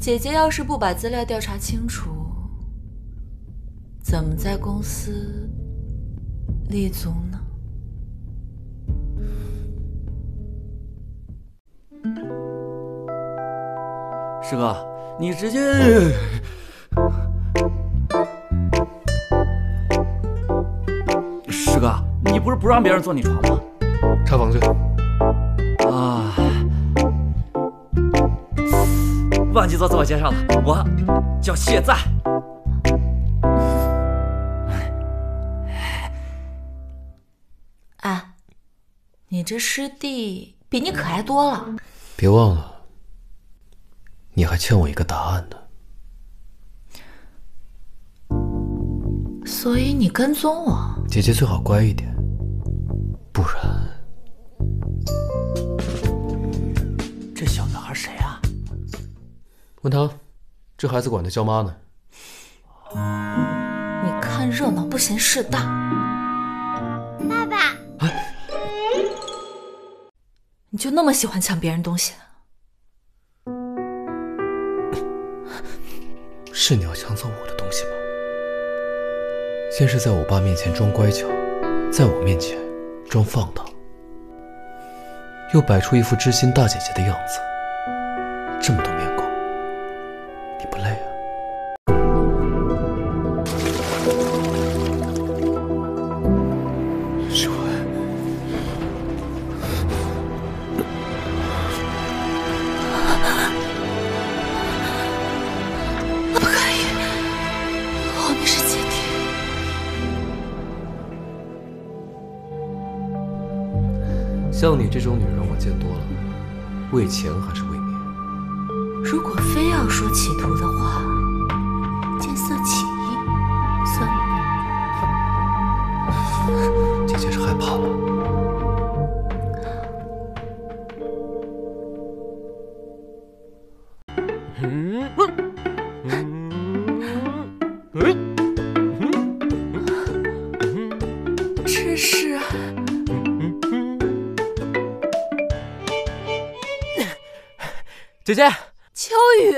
姐姐要是不把资料调查清楚，怎么在公司立足呢？师哥，你直接……师哥，你不是不让别人坐你床吗？查房去。啊。 忘记做自我介绍了，我叫谢赞。哎，你这师弟比你可爱多了。别忘了，你还欠我一个答案呢。所以你跟踪我？姐姐最好乖一点，不然……这小男孩谁啊？ 文堂，这孩子管他叫妈呢。你看热闹不嫌事大。爸爸，哎，你就那么喜欢抢别人东西？是你要抢走我的东西吗？先是在我爸面前装乖巧，在我面前装放荡，又摆出一副知心大姐姐的样子，这么多面孔。 像你这种女人，我见多了，为钱还是为名？如果非要说企图的话，见色起意算了。姐姐是害怕了。这是。 姐姐，秋雨，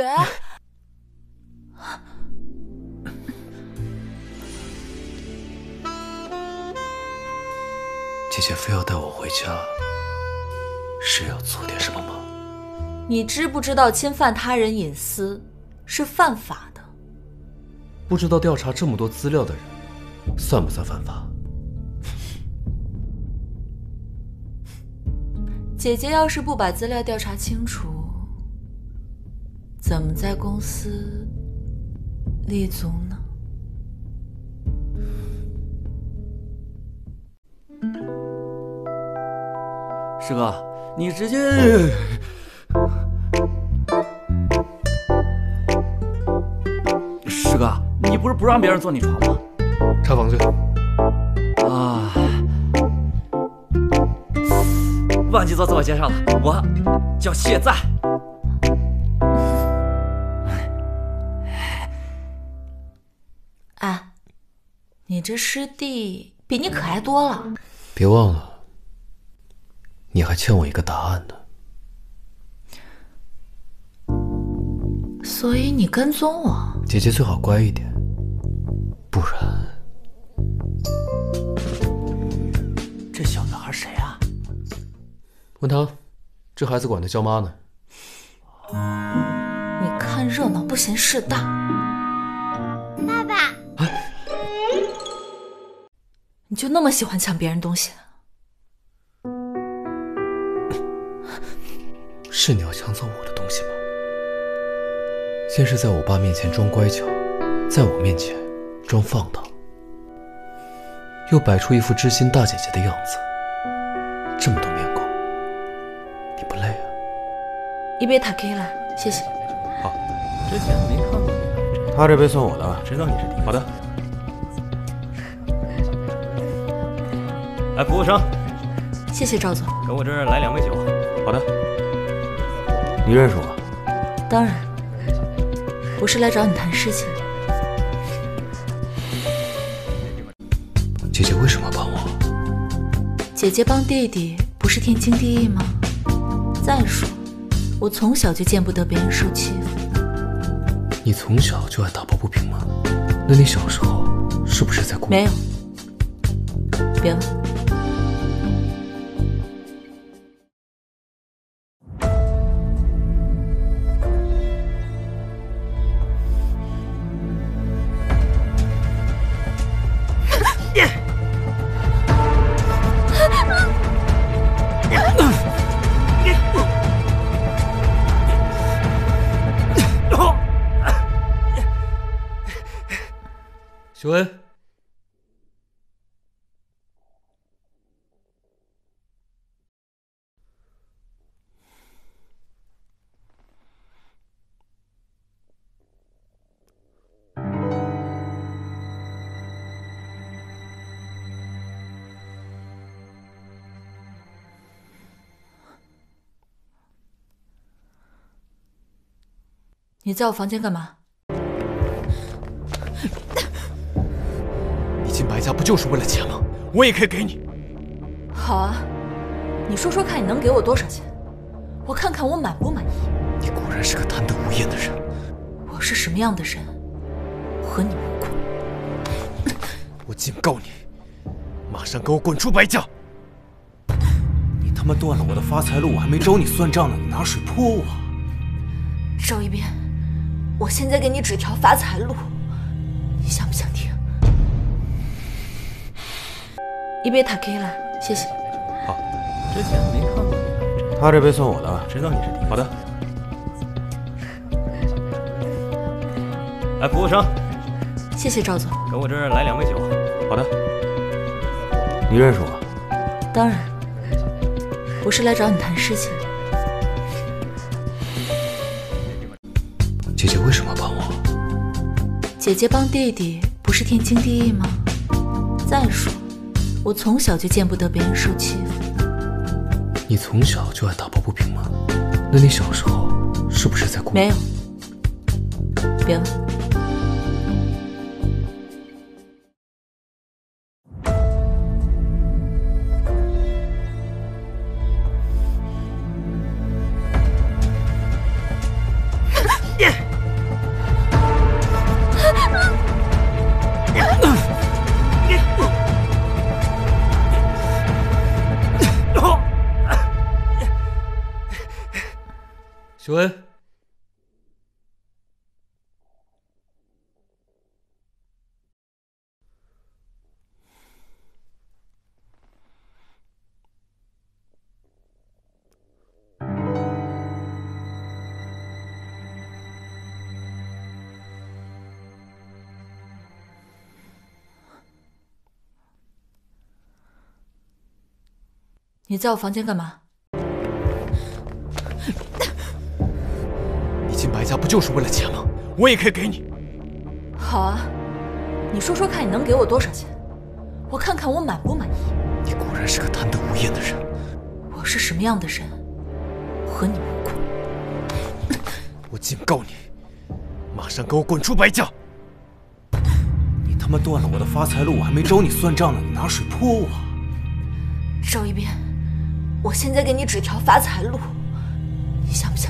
姐姐非要带我回家，是要做点什么吗？你知不知道侵犯他人隐私是犯法的？不知道调查这么多资料的人，算不算犯法？姐姐要是不把资料调查清楚。 怎么在公司立足呢？师哥，你直接……师哥，你不是不让别人坐你床吗？查房去。啊！忘记做自我介绍了，我叫谢赞。 哎，你这师弟比你可爱多了。别忘了，你还欠我一个答案呢。所以你跟踪我？姐姐最好乖一点，不然……这小男孩谁啊？文堂，这孩子管他叫妈呢。你看热闹不嫌事大。 你就那么喜欢抢别人东西？是你要抢走我的东西吗？先是在我爸面前装乖巧，在我面前装放荡，又摆出一副知心大姐姐的样子，这么多面孔，你不累啊？一杯塔 K 来，谢谢。好，之前没看过你拿着。他这杯算我的，知道你是第一。好的。 来，服务生，谢谢赵总，跟我这儿来两杯酒。好的，你认识我？当然，我是来找你谈事情的。姐姐为什么帮我？姐姐帮弟弟不是天经地义吗？再说，我从小就见不得别人受欺负，你从小就爱打抱不平吗？那你小时候是不是在哭？没有，别问。秀恩，你在我房间干嘛？ 进白家不就是为了钱吗？我也可以给你。好啊，你说说看，你能给我多少钱？我看看我满不满意。你果然是个贪得无厌的人。我是什么样的人，和你无关。我警告你，马上给我滚出白家！你他妈断了我的发财路，我还没找你算账呢，你拿水泼我！赵一斌，我现在给你指条发财路，你想不想听？ 一杯塔 K 了，谢谢。好，之前没看过你。他这杯算我的，知道你是第一次。好的。哎，服务生，谢谢赵总。给我这儿来两杯酒。好的。你认识我？当然，我是来找你谈事情的。姐姐为什么帮我？姐姐帮弟弟不是天经地义吗？再说。 我从小就见不得别人受欺负。你从小就爱打抱不平吗？那你小时候是不是在哭？没有，别问。秀恩，你在我房间干嘛？ 进白家不就是为了钱吗？我也可以给你。好啊，你说说看，你能给我多少钱？我看看我满不满意。你果然是个贪得无厌的人。我是什么样的人，和你无关。我警告你，马上给我滚出白家！你他妈断了我的发财路，我还没找你算账呢，你拿水泼我！赵一斌，我现在给你指条发财路，你想不想？